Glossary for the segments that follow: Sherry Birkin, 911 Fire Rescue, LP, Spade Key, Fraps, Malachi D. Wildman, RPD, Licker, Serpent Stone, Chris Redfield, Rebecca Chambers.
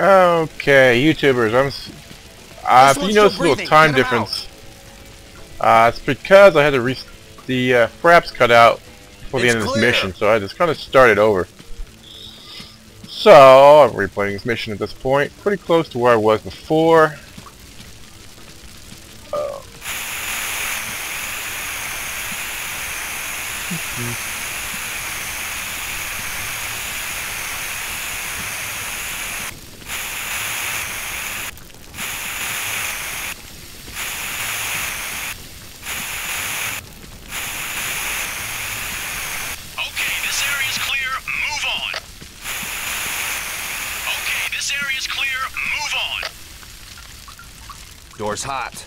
Okay, YouTubers, if you notice a little time difference, it's because I had to fraps cut out before the end of this mission, so I just kind of started over. So I'm replaying this mission at this point, pretty close to where I was before. Door's hot.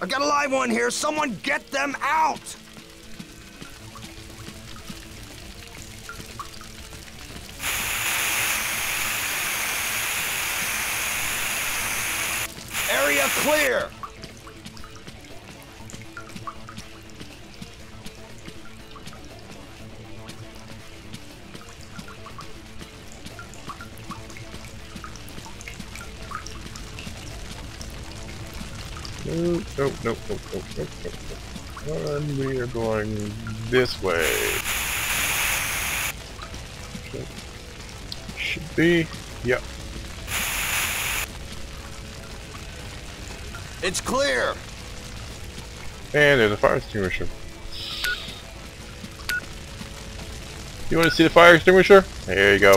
I got a live one here. Someone get them out! Area clear! Nope, nope, nope, nope, nope, nope, nope. And we are going this way. Okay. Should be, yep. It's clear! And there's a fire extinguisher. You want to see the fire extinguisher? There you go.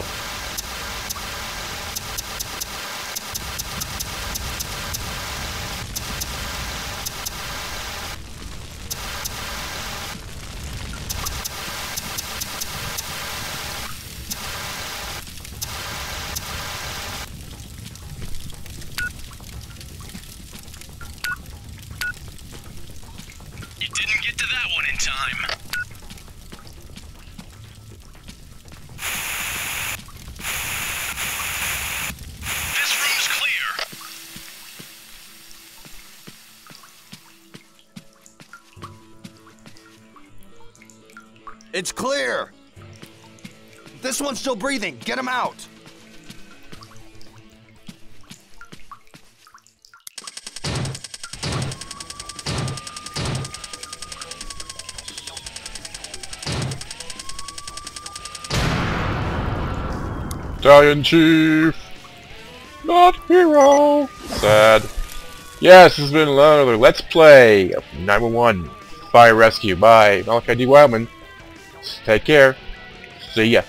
It's clear! This one's still breathing. Get him out! Battalion Chief! Not hero! Sad. Yes, this has been another Let's Play of 911 Fire Rescue by Malachi D. Wildman. Take care. See ya.